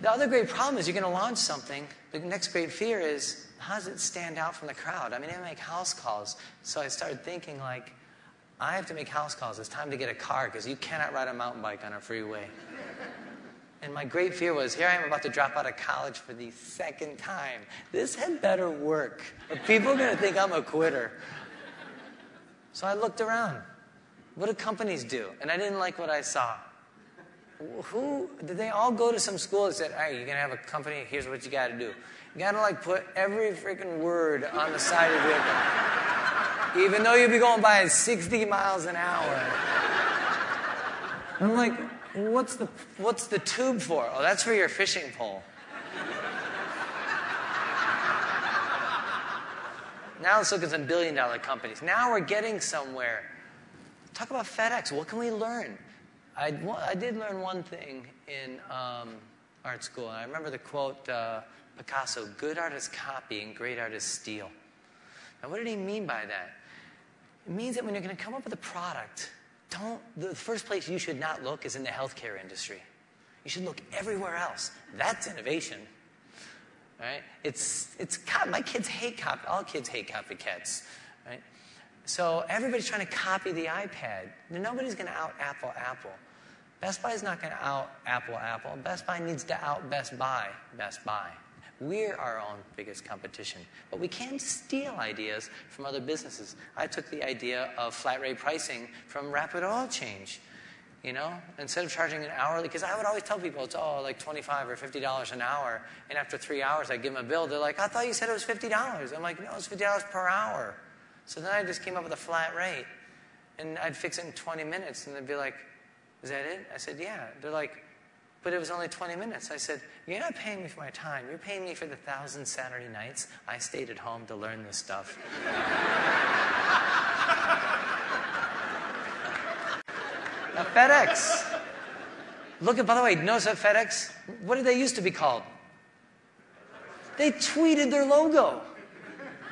The other great problem is you're going to launch something. The next great fear is, how does it stand out from the crowd? I mean, I make house calls. So I started thinking, like, I have to make house calls. It's time to get a car because you cannot ride a mountain bike on a freeway. And my great fear was, here I am about to drop out of college for the second time. This had better work. People are going to think I'm a quitter. So I looked around. What do companies do? And I didn't like what I saw. Who did they all go to? Some school that said, "Hey, you're gonna have a company. Here's what you got to do. You got to like put every freaking word on the side of your vehicle, even though you'll be going by at 60 miles an hour." I'm like, "What's the tube for? Oh, that's for your fishing pole." Now let's look at some billion-dollar companies. Now we're getting somewhere. Talk about FedEx. What can we learn? I did learn one thing in art school, and I remember the quote, Picasso, "Good art is copy and great art is steal." Now, what did he mean by that? It means that when you're going to come up with a product, the first place you should not look is in the healthcare industry. You should look everywhere else. That's innovation. All right? My kids hate copy. All kids hate copycats. Right? So everybody's trying to copy the iPad. Nobody's going to out-Apple Apple. Best Buy is not going to out-Apple Apple. Best Buy needs to out-Best Buy Best Buy. We're our own biggest competition. But we can steal ideas from other businesses. I took the idea of flat rate pricing from Rapid Oil Change. You know, instead of charging an hourly, because I would always tell people it's like $25 or $50 an hour. And after 3 hours, I give them a bill. They're like, "I thought you said it was $50. I'm like, "No, it's $50 per hour." So then I just came up with a flat rate. And I'd fix it in 20 minutes. And they'd be like, "Is that it?" I said, "Yeah." They're like, "But it was only 20 minutes. I said, "You're not paying me for my time. You're paying me for the 1,000 Saturday nights I stayed at home to learn this stuff." Now, FedEx. Look at, by the way, notice that FedEx, what did they used to be called? They tweeted their logo.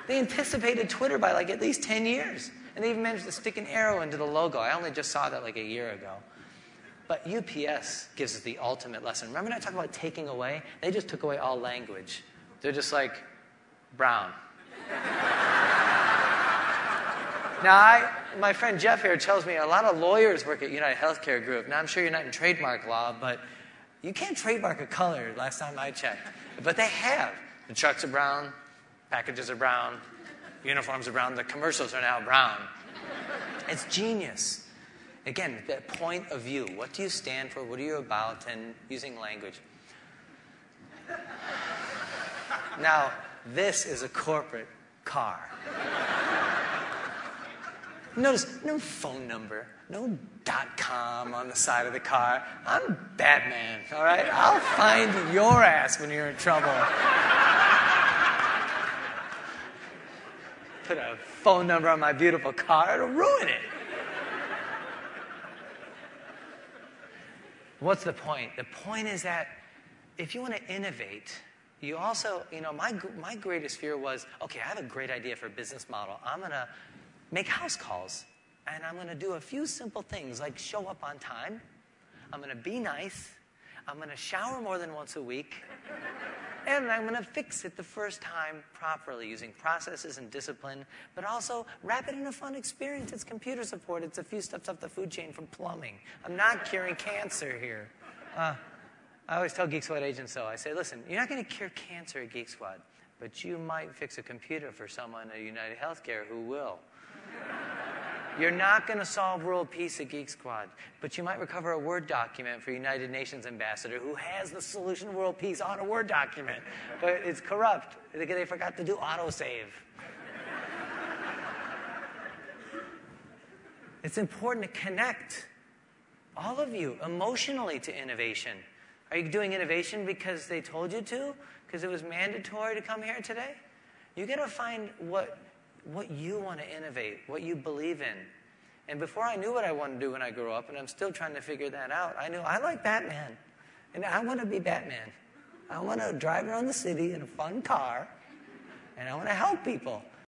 They anticipated Twitter by like at least 10 years. And they even managed to stick an arrow into the logo. I only just saw that like a year ago. But UPS gives us the ultimate lesson. Remember when I talked about taking away? They just took away all language. They're just like, brown. Now, my friend Jeff here tells me a lot of lawyers work at United Healthcare Group. Now, I'm sure you're not in trademark law, but you can't trademark a color last time I checked. But they have. The trucks are brown. Packages are brown, uniforms are brown, the commercials are now brown. It's genius. Again, that point of view. What do you stand for? What are you about? And using language. Now, this is a corporate car. Notice, no phone number, no .com on the side of the car. I'm Batman, all right? I'll find your ass when you're in trouble. Put a phone number on my beautiful car, it'll ruin it. What's the point? The point is that if you want to innovate, you also, you know, my greatest fear was, okay, I have a great idea for a business model. I'm going to make house calls, and I'm going to do a few simple things like show up on time. I'm going to be nice. I'm going to shower more than once a week. And I'm going to fix it the first time properly using processes and discipline, but also wrap it in a fun experience. It's computer support. It's a few steps up the food chain from plumbing. I'm not curing cancer here. I always tell Geek Squad agents, though, I say, listen, you're not going to cure cancer at Geek Squad, but you might fix a computer for someone at United Healthcare who will. You're not going to solve world peace at Geek Squad, but you might recover a Word document for United Nations ambassador who has the solution to world peace on a Word document, but it's corrupt. They forgot to do autosave. It's important to connect all of you emotionally to innovation. Are you doing innovation because they told you to? Because it was mandatory to come here today? You got to find what you want to innovate, what you believe in. And before I knew what I wanted to do when I grew up, and I'm still trying to figure that out, I knew I like Batman, and I want to be Batman. I want to drive around the city in a fun car, and I want to help people.